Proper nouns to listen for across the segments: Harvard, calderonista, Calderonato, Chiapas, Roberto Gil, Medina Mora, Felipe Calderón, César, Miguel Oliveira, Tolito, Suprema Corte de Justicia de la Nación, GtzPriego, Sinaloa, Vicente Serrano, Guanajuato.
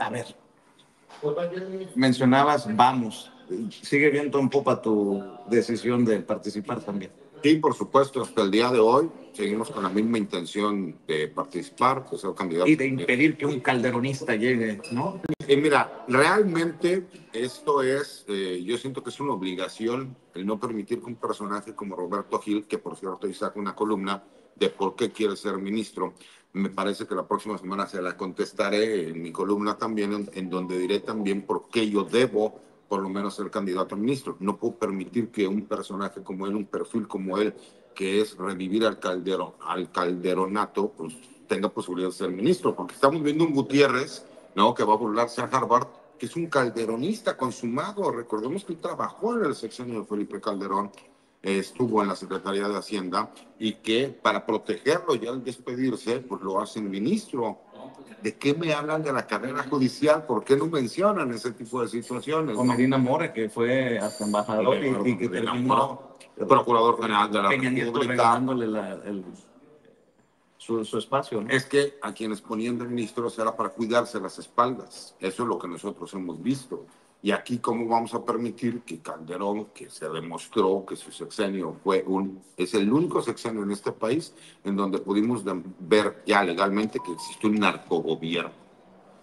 A ver, mencionabas vamos, sigue viendo en popa tu decisión de participar también. Sí, por supuesto, hasta el día de hoy seguimos con la misma intención de participar, de ser candidato. Y de impedir que un calderonista llegue, ¿no? Y mira, realmente esto es, yo siento que es una obligación el no permitir que un personaje como Roberto Gil, que por cierto hoy saca una columna de por qué quiere ser ministro. Me parece que la próxima semana se la contestaré en mi columna también, en donde diré también por qué yo debo, por lo menos, ser candidato a ministro. No puedo permitir que un personaje como él, un perfil como él, que es revivir al calderonato, pues tenga posibilidad de ser ministro. Porque estamos viendo un Gutiérrez, ¿no?, que va a burlarse a Harvard, que es un calderonista consumado. Recordemos que él trabajó en el sexenio de Felipe Calderón, estuvo en la Secretaría de Hacienda, y que para protegerlo y al despedirse, pues lo hacen ministro. ¿De qué me hablan de la carrera judicial? ¿Por qué no mencionan ese tipo de situaciones? Con Medina Mora, que fue hasta embajador y que terminó procurador general de la República, su espacio, ¿no? Es que a quienes ponían de ministros era para cuidarse las espaldas. Eso es lo que nosotros hemos visto. Y aquí, ¿cómo vamos a permitir que Calderón, que se demostró que su sexenio fue es el único sexenio en este país en donde pudimos ver ya legalmente que existe un narcogobierno?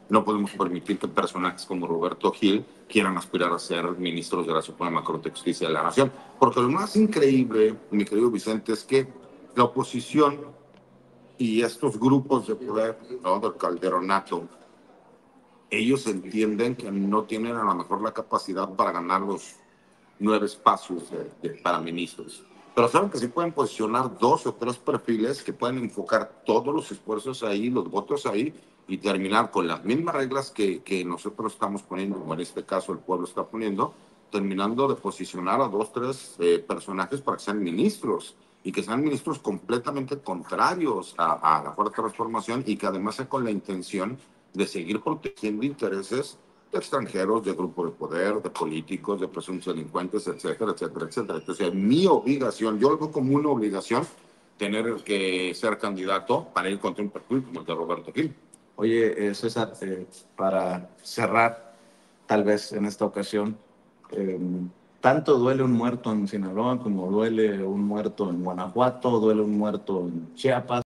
No podemos permitir que personajes como Roberto Gil quieran aspirar a ser ministros de la Suprema Corte de Justicia de la Nación. Porque lo más increíble, mi querido Vicente, es que la oposición y estos grupos de poder, ¿no?, del calderonato, ellos entienden que no tienen a lo mejor la capacidad para ganar los 9 espacios para ministros. Pero saben que sí pueden posicionar 2 o 3 perfiles que pueden enfocar todos los esfuerzos ahí, los votos ahí, y terminar con las mismas reglas que nosotros estamos poniendo, como en este caso el pueblo está poniendo, terminando de posicionar a 2 o 3 personajes para que sean ministros. Y que sean ministros completamente contrarios a la Cuarta Transformación, y que además sea con la intención de seguir protegiendo intereses de extranjeros, de grupos de poder, de políticos, de presuntos delincuentes, etcétera, etcétera, etcétera. Entonces, mi obligación, yo lo veo como una obligación, tener que ser candidato para ir contra un perfil como el de Roberto Gil. Oye, César, para cerrar, tal vez en esta ocasión, tanto duele un muerto en Sinaloa como duele un muerto en Guanajuato, duele un muerto en Chiapas.